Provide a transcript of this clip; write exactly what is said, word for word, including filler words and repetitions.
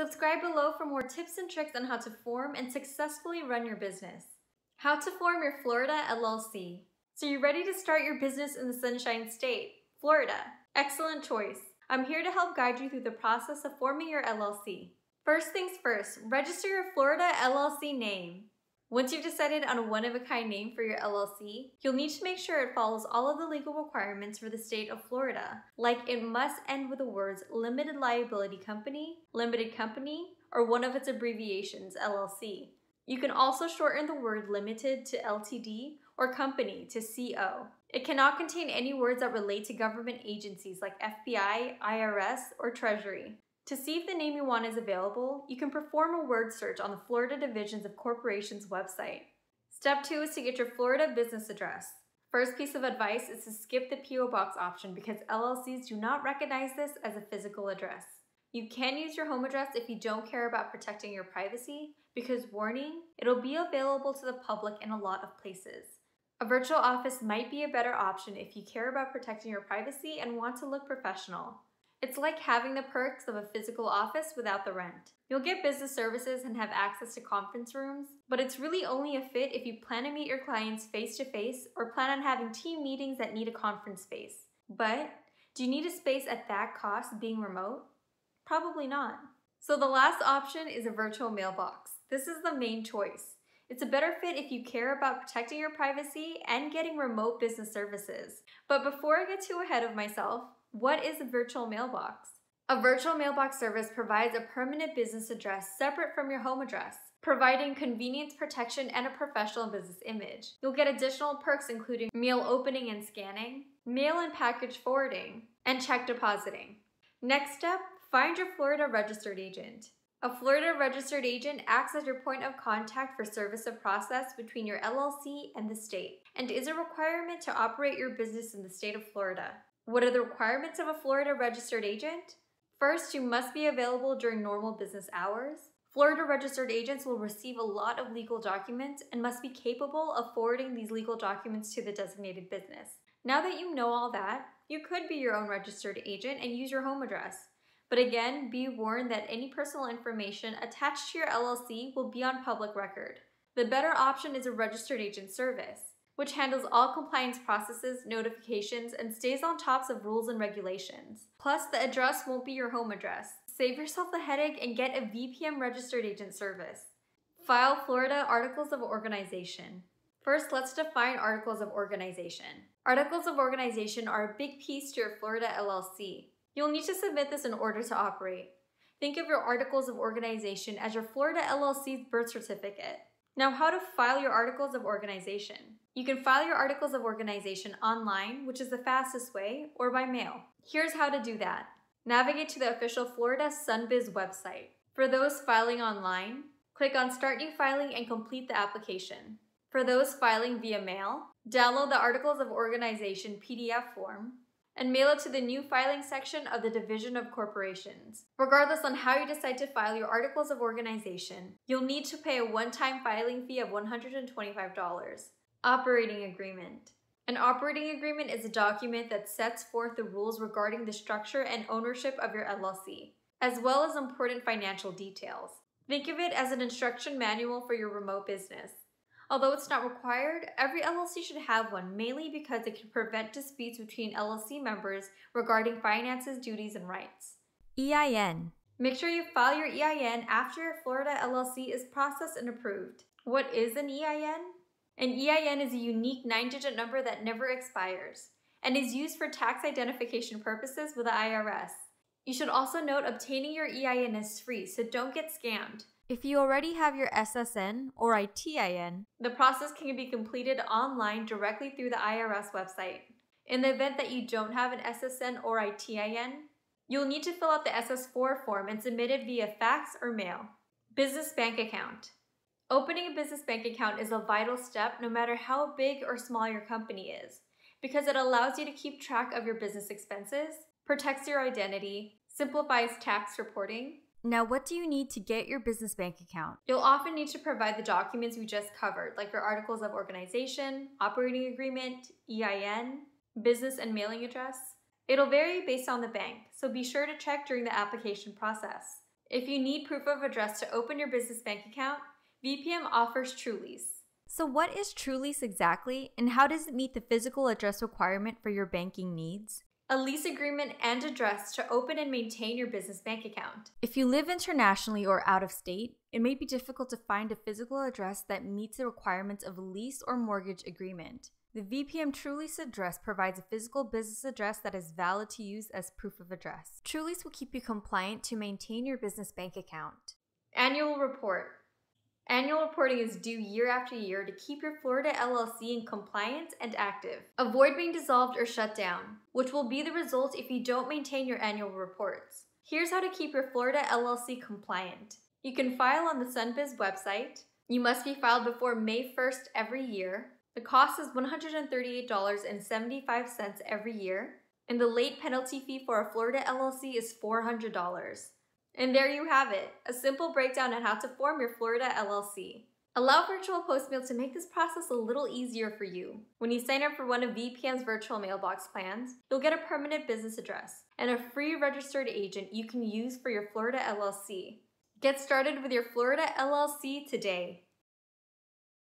Subscribe below for more tips and tricks on how to form and successfully run your business. How to form your Florida L L C. So you're ready to start your business in the Sunshine State, Florida? Excellent choice. I'm here to help guide you through the process of forming your L L C. First things first, register your Florida L L C name. Once you've decided on a one-of-a-kind name for your L L C, you'll need to make sure it follows all of the legal requirements for the state of Florida, like it must end with the words limited liability company, limited company, or one of its abbreviations, L L C. You can also shorten the word limited to L T D or company to C O. It cannot contain any words that relate to government agencies like F B I, I R S, or Treasury. To see if the name you want is available, you can perform a word search on the Florida Divisions of Corporations website. Step two is to get your Florida business address. First piece of advice is to skip the P O Box option because L L Cs do not recognize this as a physical address. You can use your home address if you don't care about protecting your privacy, because warning, it'll be available to the public in a lot of places. A virtual office might be a better option if you care about protecting your privacy and want to look professional. It's like having the perks of a physical office without the rent. You'll get business services and have access to conference rooms, but it's really only a fit if you plan to meet your clients face-to-face or plan on having team meetings that need a conference space. But do you need a space at that cost being remote? Probably not. So the last option is a virtual mailbox. This is the main choice. It's a better fit if you care about protecting your privacy and getting remote business services. But before I get too ahead of myself, what is a virtual mailbox? A virtual mailbox service provides a permanent business address separate from your home address, providing convenience, protection, and a professional business image. You'll get additional perks including mail opening and scanning, mail and package forwarding, and check depositing. Next step, find your Florida registered agent. A Florida registered agent acts as your point of contact for service of process between your L L C and the state, and is a requirement to operate your business in the state of Florida. What are the requirements of a Florida registered agent? First, you must be available during normal business hours. Florida registered agents will receive a lot of legal documents and must be capable of forwarding these legal documents to the designated business. Now that you know all that, you could be your own registered agent and use your home address. But again, be warned that any personal information attached to your L L C will be on public record. The better option is a registered agent service, which handles all compliance processes, notifications, and stays on top of rules and regulations. Plus, the address won't be your home address. Save yourself the headache and get a V P M registered agent service. File Florida Articles of Organization. First, let's define Articles of Organization. Articles of Organization are a big piece to your Florida L L C. You'll need to submit this in order to operate. Think of your Articles of Organization as your Florida L L C's birth certificate. Now, how to file your Articles of Organization. You can file your Articles of Organization online, which is the fastest way, or by mail. Here's how to do that. Navigate to the official Florida Sunbiz website. For those filing online, click on Start New Filing and complete the application. For those filing via mail, download the Articles of Organization P D F form and mail it to the new filing section of the Division of Corporations. Regardless on how you decide to file your Articles of Organization, you'll need to pay a one-time filing fee of one hundred twenty-five dollars. Operating Agreement. An operating agreement is a document that sets forth the rules regarding the structure and ownership of your L L C, as well as important financial details. Think of it as an instruction manual for your remote business. Although it's not required, every L L C should have one, mainly because it can prevent disputes between L L C members regarding finances, duties, and rights. E I N. Make sure you file your E I N after your Florida L L C is processed and approved. What is an E I N? An E I N is a unique nine-digit number that never expires and is used for tax identification purposes with the I R S. You should also note obtaining your E I N is free, so don't get scammed. If you already have your S S N or I T I N, the process can be completed online directly through the I R S website. In the event that you don't have an S S N or I T I N, you'll need to fill out the S S four form and submit it via fax or mail. Business bank account. Opening a business bank account is a vital step no matter how big or small your company is, because it allows you to keep track of your business expenses, protects your identity, simplifies tax reporting. Now, what do you need to get your business bank account? You'll often need to provide the documents we just covered, like your Articles of Organization, Operating Agreement, E I N, business and mailing address. It'll vary based on the bank, so be sure to check during the application process. If you need proof of address to open your business bank account, V P M offers TrueLease. So what is TrueLease exactly, and how does it meet the physical address requirement for your banking needs? A lease agreement and address to open and maintain your business bank account. If you live internationally or out of state, it may be difficult to find a physical address that meets the requirements of a lease or mortgage agreement. The V P M TrueLease address provides a physical business address that is valid to use as proof of address. TrueLease will keep you compliant to maintain your business bank account. Annual report. Annual reporting is due year after year to keep your Florida L L C in compliance and active. Avoid being dissolved or shut down, which will be the result if you don't maintain your annual reports. Here's how to keep your Florida L L C compliant. You can file on the Sunbiz website. You must be filed before May first every year. The cost is one hundred thirty-eight dollars and seventy-five cents every year, and the late penalty fee for a Florida L L C is four hundred dollars. And there you have it, a simple breakdown on how to form your Florida L L C. Allow Virtual Postmail to make this process a little easier for you. When you sign up for one of V P M's virtual mailbox plans, you'll get a permanent business address and a free registered agent you can use for your Florida L L C. Get started with your Florida L L C today.